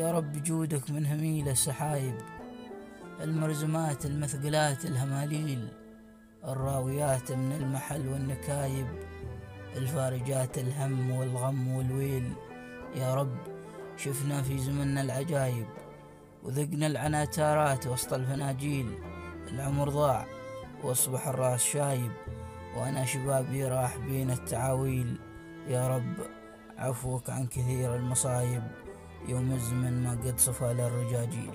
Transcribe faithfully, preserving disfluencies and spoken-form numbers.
يا رب جودك من هميل السحايب، المرزمات المثقلات الهماليل، الراويات من المحل والنكايب، الفارجات الهم والغم والويل. يا رب شفنا في زمننا العجايب، وذقنا العناتارات وسط الفناجيل. العمر ضاع واصبح الراس شايب، وانا شبابي راح بين التعاويل. يا رب عفوك عن كثير المصايب، يوم الزمن ما قد صفى للرجاجيل.